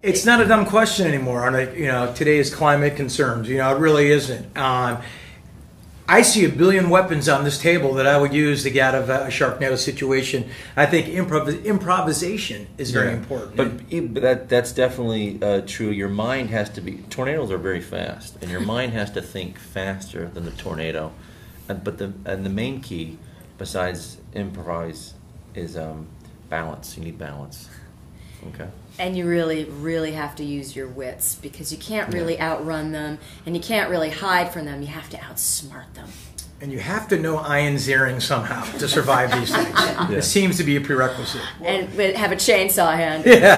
It's not a dumb question anymore on today's climate concerns. It really isn't. I see a billion weapons on this table that I would use to get out of a Sharknado situation. I think improvisation is very important. But that's definitely true. Your mind has to be. Tornadoes are very fast, and your mind has to think faster than the tornado. But the main key, besides improvise, is balance. You need balance. Okay. And you really, really have to use your wits, because you can't really outrun them, and you can't really hide from them. You have to outsmart them. And you have to know Ian Ziering somehow to survive these things. It seems to be a prerequisite. And have a chainsaw hand. Yeah.